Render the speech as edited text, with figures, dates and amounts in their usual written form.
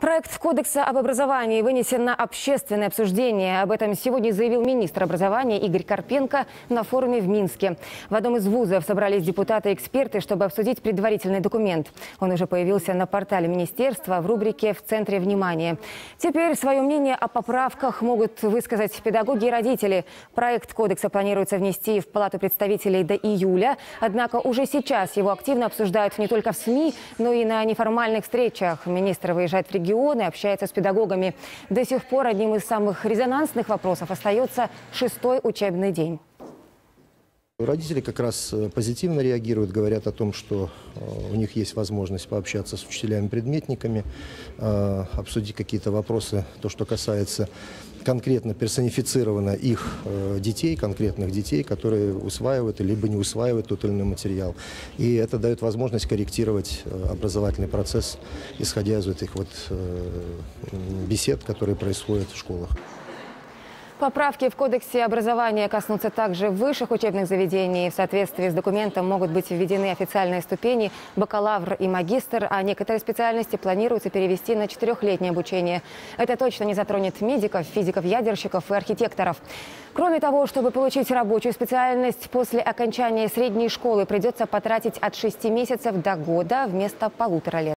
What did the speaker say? Проект Кодекса об образовании вынесен на общественное обсуждение. Об этом сегодня заявил министр образования Игорь Карпенко на форуме в Минске. В одном из вузов собрались депутаты и эксперты, чтобы обсудить предварительный документ. Он уже появился на портале министерства в рубрике «В центре внимания». Теперь свое мнение о поправках могут высказать педагоги и родители. Проект Кодекса планируется внести в Палату представителей до июля. Однако уже сейчас его активно обсуждают не только в СМИ, но и на неформальных встречах. Министр выезжает в регион, общается с педагогами. До сих пор одним из самых резонансных вопросов остается 6-й учебный день. Родители как раз позитивно реагируют, говорят о том, что у них есть возможность пообщаться с учителями-предметниками, обсудить какие-то вопросы, то, что касается конкретно персонифицированно их детей, конкретных детей, которые усваивают либо не усваивают тот или иной материал. И это дает возможность корректировать образовательный процесс, исходя из этих вот бесед, которые происходят в школах. Поправки в Кодексе образования коснутся также высших учебных заведений. В соответствии с документом могут быть введены официальные ступени бакалавр и магистр, а некоторые специальности планируется перевести на 4-летнее обучение. Это точно не затронет медиков, физиков-ядерщиков и архитекторов. Кроме того, чтобы получить рабочую специальность, после окончания средней школы придется потратить от 6 месяцев до года вместо 1,5 лет.